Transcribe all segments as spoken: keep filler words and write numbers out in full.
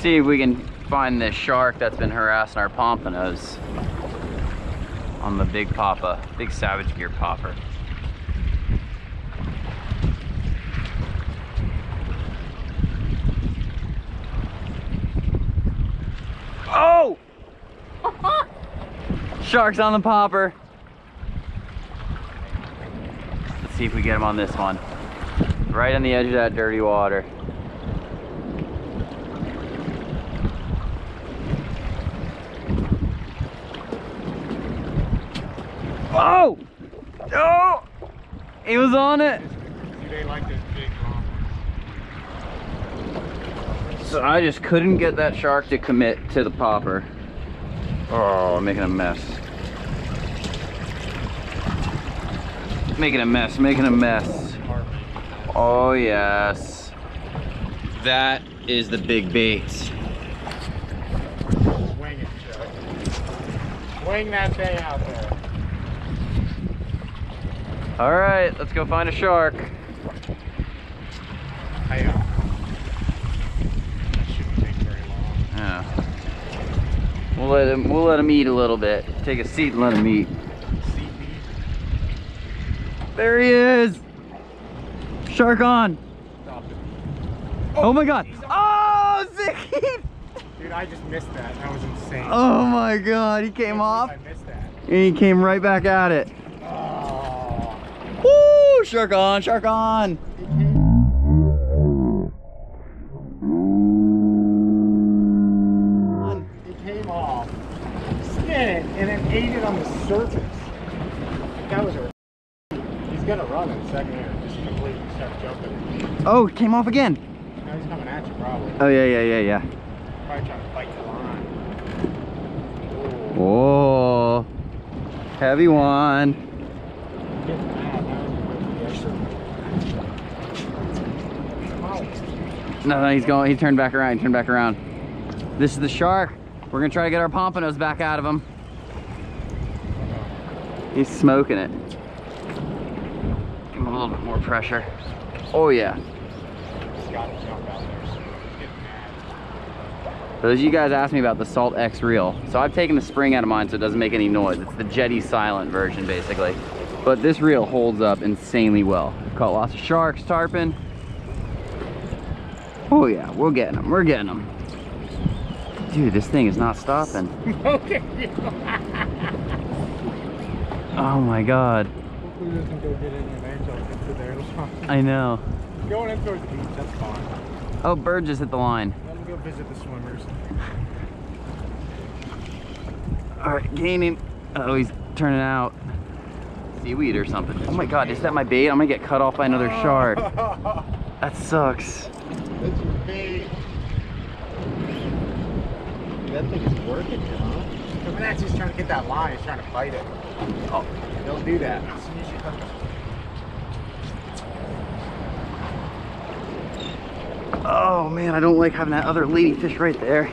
See if we can find this shark that's been harassing our pompanos on the big papa, big Savage Gear popper. Oh! Shark's on the popper. Let's see if we get him on this one. Right on the edge of that dirty water. Oh! Oh! He was on it! See, they like those big long ones. So I just couldn't get that shark to commit to the popper. Oh, I'm making a mess. Making a mess, making a mess. Oh, yes. That is the big bait. Swing it, Joe. Swing that thing out there. All right, let's go find a shark. I, uh, that shouldn't take very long. Yeah. We'll let him. We'll let him eat a little bit. Take a seat and let him eat. Seat meat. There he is. Shark on. Stop it. Oh, oh my God. Oh, Zicky. Dude, I just missed that. That was insane. Oh my God, he came I off. I missed that. And he came right back at it. Woo! Shark on, shark on! It came off, skinned it, and then ate it on the surface. That was a... He's gonna run in second here, just completely start jumping. Oh, it came off again! Now he's coming at you, probably. Oh, yeah, yeah, yeah, yeah. Probably trying to fight the line. Whoa! Heavy one! No, no, he's going, he turned back around, he turned back around. This is the shark. We're gonna try to get our pompanos back out of him. He's smoking it. Give him a little bit more pressure. Oh yeah. Those of you guys asked me about the Salt X reel. So I've taken the spring out of mine so it doesn't make any noise. It's the Jetty Silent version basically. But this reel holds up insanely well. Caught lots of sharks, tarpon. Oh yeah, we're getting them, we're getting them. Dude, this thing is not stopping. Oh my God. Hopefully it doesn't go get in your man, jump into there. I know. Going in towards the beach, that's fine. Oh, bird just hit the line. Let him go visit the swimmers. All right, gain him. Oh, he's turning out. Seaweed or something. Oh my God, is that my bait? I'm gonna get cut off by another shark. That sucks. That's your bait. That thing is working, huh? Coming at you, he's trying to get that line. He's trying to fight it. Oh, don't do that. As soon as you hook it. Oh man, I don't like having that other ladyfish right there.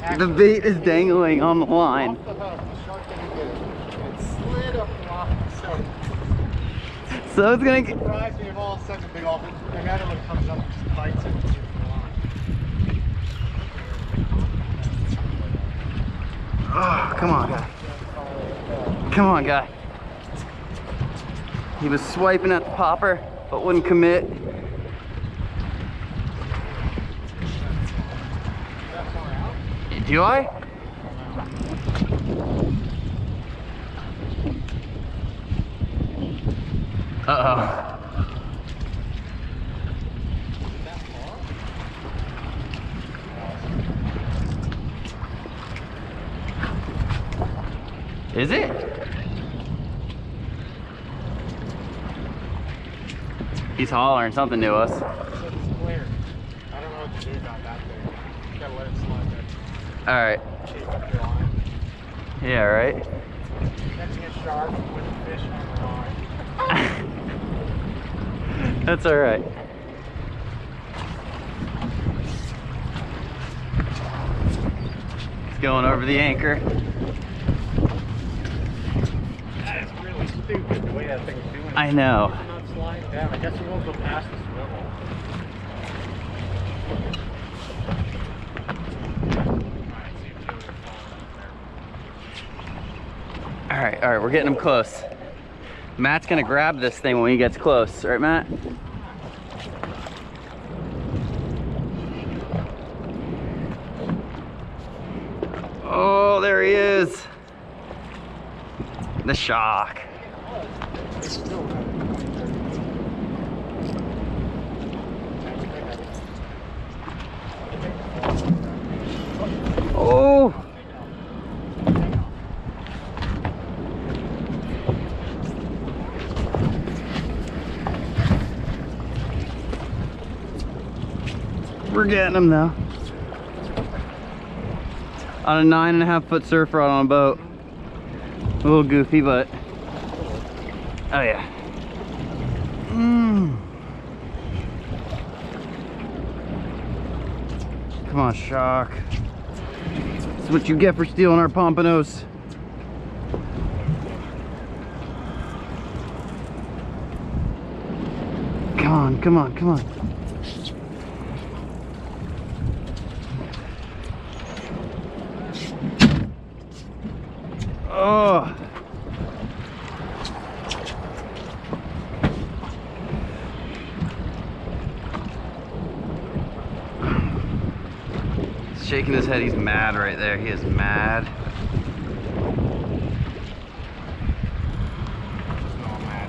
Now, the, the bait is dangling on the line. Off the hook. The shark didn't get it. It slid up and off the hook. So it's gonna get. Surprise me of all such a big offense. I got it when it comes up and just bites it and gets the line. Oh, come on, guy. Come on, guy. He was swiping at the popper, but wouldn't commit. Do I? Uh oh. Is it? He's hollering something to us. So it's clear. I don't know what to do about that thing. Gotta let it slide there. Alright. Shape up your line. Yeah, right? Catching a shark with a fish on the line. That's alright. It's going over the anchor. That is really stupid the way that thing's doing. I know. Damn, I guess we won't go past the swivel. Alright, alright, we're getting him close. Matt's gonna grab this thing when he gets close, right Matt? Oh, there he is! The shock. Oh! We're getting him now. On a nine and a half foot surf rod on a boat. A little goofy, but. Oh, yeah. Mm. Come on, shock. That's what you get for stealing our pompanos. Come on, come on, come on. Oh. Shaking his head, he's mad right there. He is mad.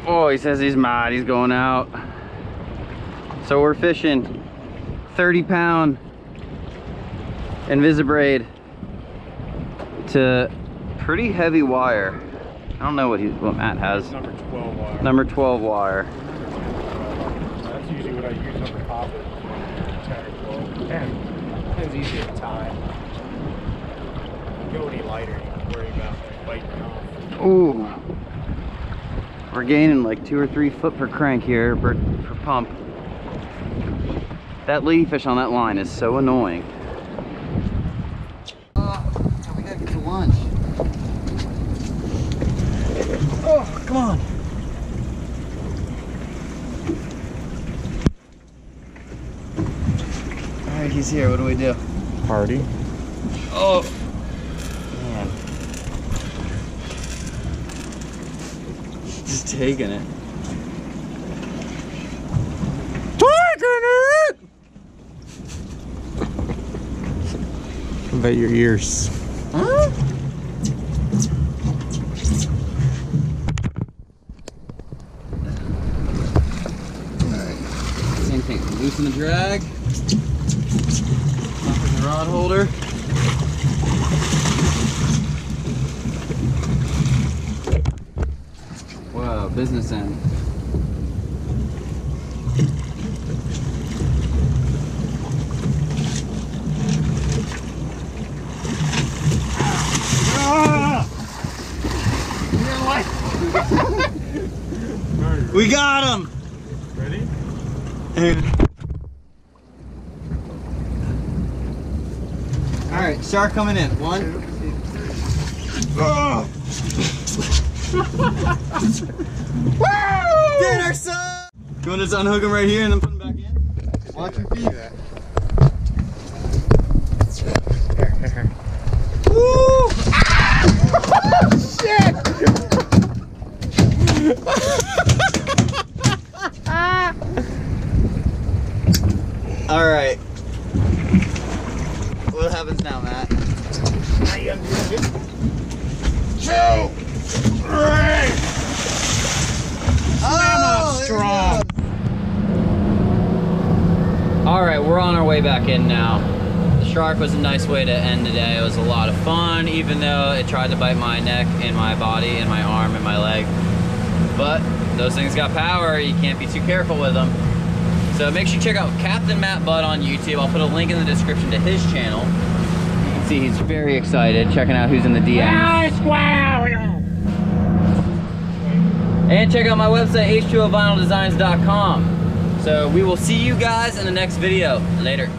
Oh, he says he's mad. He's going out. So we're fishing thirty pound Invisibraid to pretty heavy wire. I don't know what he what Matt has. Number twelve wire. Number twelve wire. That's usually what I use on the top. ten. It's easier to tie. Go any lighter, you don't worry about biting off. Ooh. We're gaining like two or three foot per crank here, per, per pump. That leadfish on that line is so annoying. Uh, we gotta get to lunch. Oh, come on. He's here. What do we do? Party. Oh man, just taking it. Taking it. What about your ears? Huh? All right. Same thing. Loosen the drag. Rod holder. Wow, business end. Ah! What? We got him. Ready? And alright, shark coming in. One, two, three. Oh! Woo! Dinner, son! You want to just unhook him right here and then put him back in? Watch your feet. Here, here, here. Woo! Ah! Oh, shit! Alright. What happens now, Matt? Two! Three! Oh, strong! Alright, we're on our way back in now. The shark was a nice way to end the day. It was a lot of fun, even though it tried to bite my neck and my body and my arm and my leg. But those things got power. You can't be too careful with them. So make sure you check out Captain Matt Budd on YouTube. I'll put a link in the description to his channel. You can see he's very excited, checking out who's in the D Ms. And check out my website, h two o vinyl designs dot com. So we will see you guys in the next video. Later.